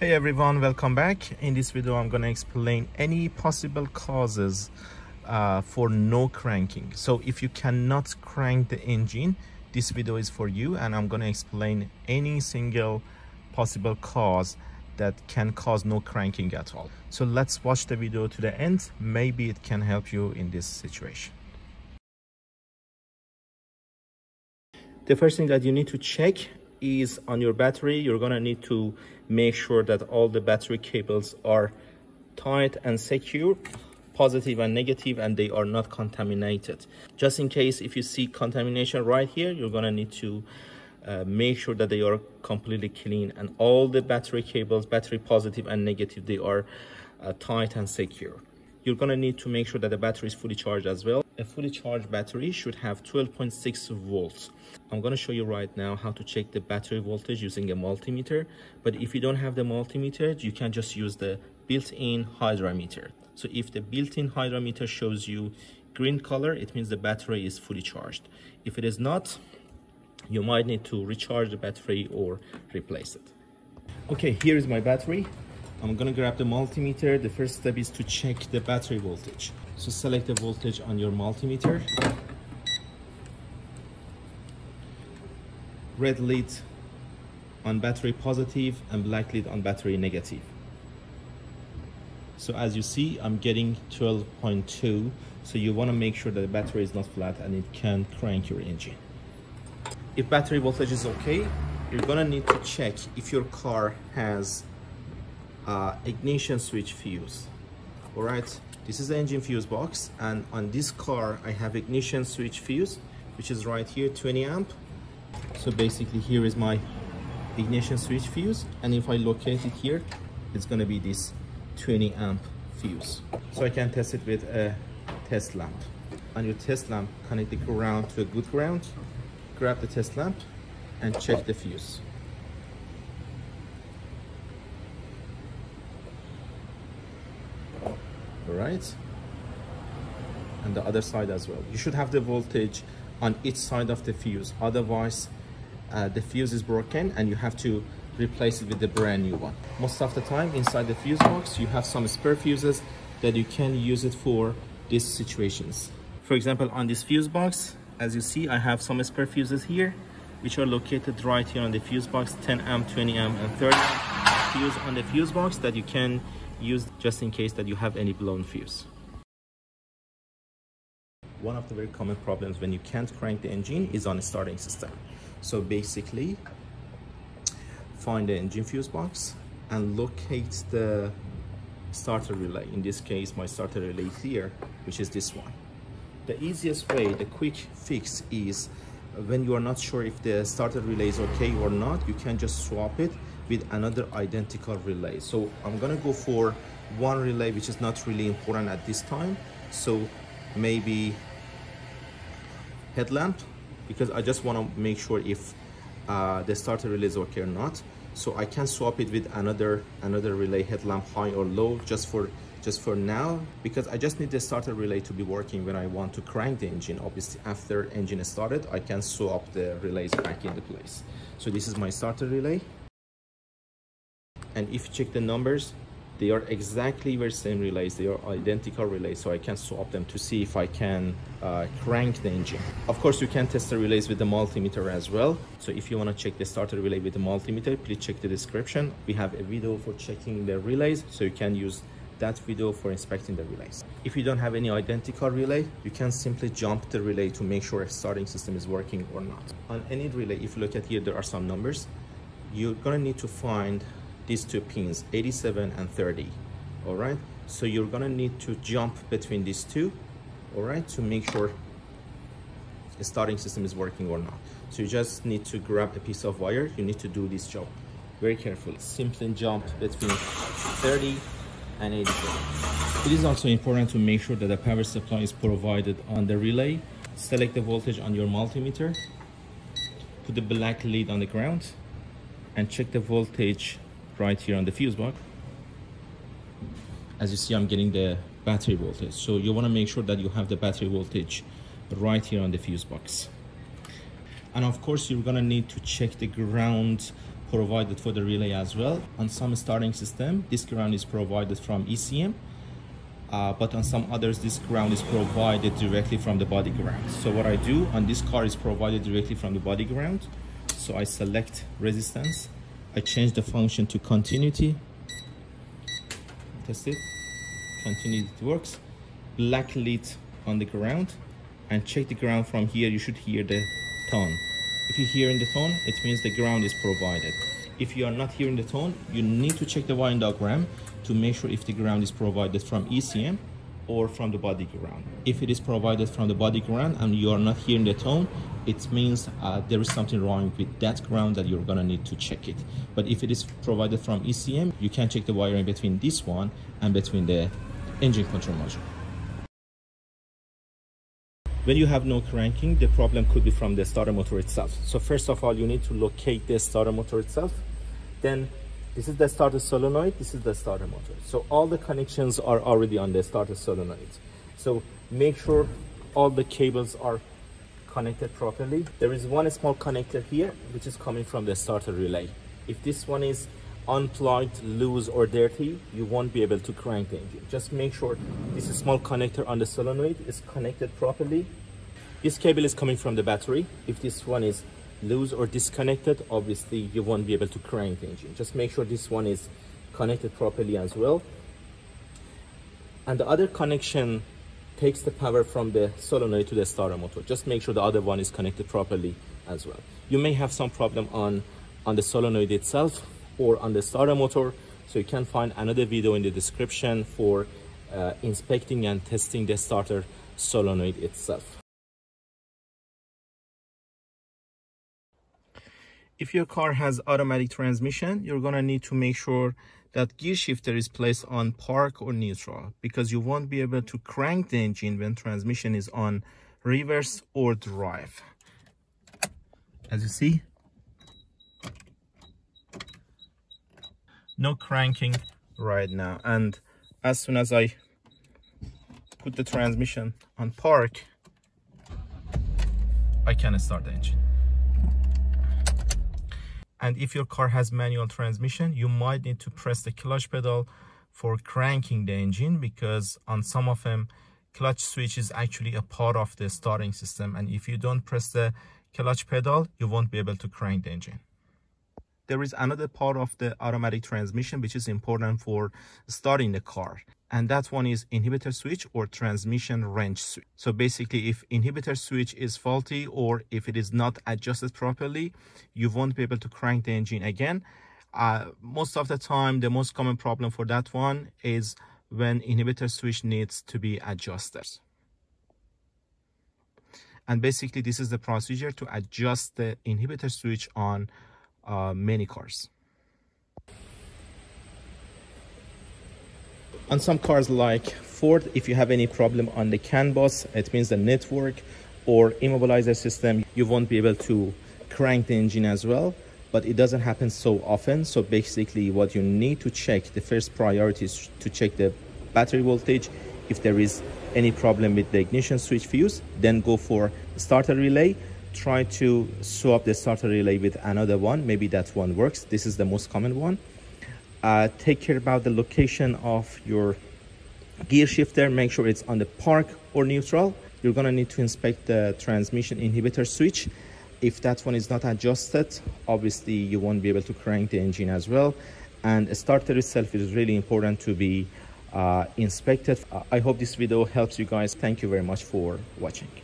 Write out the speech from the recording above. Hey everyone, welcome back. In this video I'm going to explain any possible causes for no cranking. So if you cannot crank the engine, this video is for you, and I'm going to explain any single possible cause that can cause no cranking at all. So let's watch the video to the end. Maybe it can help you in this situation. The first thing that you need to check is on your battery. You're gonna need to make sure that all the battery cables are tight and secure, positive and negative, and they are not contaminated. Just in case if you see contamination right here, you're gonna need to make sure that they are completely clean, and all the battery cables, battery positive and negative, they are tight and secure. You're gonna need to make sure that the battery is fully charged as well. A fully charged battery should have 12.6 volts. I'm going to show you right now how to check the battery voltage using a multimeter. But if you don't have the multimeter, you can just use the built-in hydrometer. So if the built-in hydrometer shows you green color, it means the battery is fully charged. If it is not, you might need to recharge the battery or replace it. Okay, here is my battery. I'm going to grab the multimeter. The first step is to check the battery voltage. So select the voltage on your multimeter. Red lead on battery positive and black lead on battery negative. So as you see, I'm getting 12.2. So you want to make sure that the battery is not flat and it can crank your engine. If battery voltage is okay, you're going to need to check if your car has ignition switch fuse. All right, this is the engine fuse box, and on this car I have ignition switch fuse, which is right here, 20 amp. So basically here is my ignition switch fuse, and if I locate it here, it's going to be this 20 amp fuse. So I can test it with a test lamp. On your test lamp, connect the ground to a good ground, grab the test lamp and check the fuse. Right, and the other side as well. You should have the voltage on each side of the fuse, otherwise the fuse is broken and you have to replace it with a brand new one. Most of the time inside the fuse box you have some spare fuses that you can use it for these situations. For example, on this fuse box, as you see, I have some spare fuses here, which are located right here on the fuse box, 10 amp, 20 amp and 30 amp fuse on the fuse box that you can use just in case that you have any blown fuse. One of the very common problems when you can't crank the engine is on a starting system. So basically, find the engine fuse box and locate the starter relay. In this case, my starter relay is here, which is this one. The easiest way, the quick fix is when you are not sure if the starter relay is okay or not, you can just swap it with another identical relay. So I'm gonna go for one relay which is not really important at this time. So maybe headlamp, because I just wanna make sure if the starter relay is okay or not. So I can swap it with another relay, headlamp high or low, just for now, because I just need the starter relay to be working when I want to crank the engine. Obviously, after engine is started, I can swap the relays back into place. So this is my starter relay. And if you check the numbers, they are exactly the same relays. They are identical relays, so I can swap them to see if I can crank the engine. Of course, you can test the relays with the multimeter as well. So if you want to check the starter relay with the multimeter, please check the description. We have a video for checking the relays, so you can use that video for inspecting the relays. If you don't have any identical relay, you can simply jump the relay to make sure a starting system is working or not. On any relay, if you look at here, there are some numbers. You're gonna need to find these two pins, 87 and 30, all right? So you're gonna need to jump between these two, all right, to make sure the starting system is working or not. So you just need to grab a piece of wire. You need to do this job very carefully. Simply jump between 30 and 87. It is also important to make sure that the power supply is provided on the relay. Select the voltage on your multimeter, put the black lead on the ground, and check the voltage right here on the fuse box. As you see, I'm getting the battery voltage. So you want to make sure that you have the battery voltage right here on the fuse box. And of course, you're going to need to check the ground provided for the relay as well. On some starting system, this ground is provided from ECM, but on some others, this ground is provided directly from the body ground. So what I do on this car is provided directly from the body ground. So I select resistance. I change the function to continuity. Test it. Continuity works. Black lit on the ground, and check the ground from here. You should hear the tone. If you're hearing the tone, it means the ground is provided. If you are not hearing the tone, you need to check the wiring diagram to make sure if the ground is provided from ECM or from the body ground. If it is provided from the body ground and you are not hearing the tone, it means there is something wrong with that ground that you're gonna need to check it. But if it is provided from ECM, you can check the wiring between this one and between the engine control module. When you have no cranking, the problem could be from the starter motor itself. So first of all, you need to locate the starter motor itself. Then this is the starter solenoid, this is the starter motor. So all the connections are already on the starter solenoid. So make sure all the cables are connected properly. There is one small connector here, which is coming from the starter relay. If this one is unplugged, loose or dirty, you won't be able to crank the engine. Just make sure this small connector on the solenoid is connected properly. This cable is coming from the battery. If this one is loose or disconnected, obviously you won't be able to crank the engine. Just make sure this one is connected properly as well. And the other connection takes the power from the solenoid to the starter motor. Just make sure the other one is connected properly as well. You may have some problem on the solenoid itself or on the starter motor, so you can find another video in the description for inspecting and testing the starter solenoid itself. If your car has automatic transmission, you're gonna need to make sure that gear shifter is placed on park or neutral, because you won't be able to crank the engine when transmission is on reverse or drive. As you see, no cranking right now, and as soon as I put the transmission on park, I can start the engine. And if your car has manual transmission, you might need to press the clutch pedal for cranking the engine, because on some of them, clutch switch is actually a part of the starting system, and if you don't press the clutch pedal, you won't be able to crank the engine. There is another part of the automatic transmission which is important for starting the car, and that one is inhibitor switch or transmission range switch. So basically, if inhibitor switch is faulty or if it is not adjusted properly, you won't be able to crank the engine again. Most of the time, the most common problem for that one is when inhibitor switch needs to be adjusted. And basically, this is the procedure to adjust the inhibitor switch on many cars. On some cars like Ford, if you have any problem on the CAN bus, it means the network or immobilizer system, you won't be able to crank the engine as well, but it doesn't happen so often. So basically what you need to check, the first priority is to check the battery voltage. If there is any problem with the ignition switch fuse, then go for starter relay. Try to swap the starter relay with another one. Maybe that one works. This is the most common one. Take care about the location of your gear shifter. Make sure it's on the park or neutral. You're gonna need to inspect the transmission inhibitor switch. If that one is not adjusted, obviously you won't be able to crank the engine as well. And the starter itself is really important to be inspected. I hope this video helps you guys. Thank you very much for watching.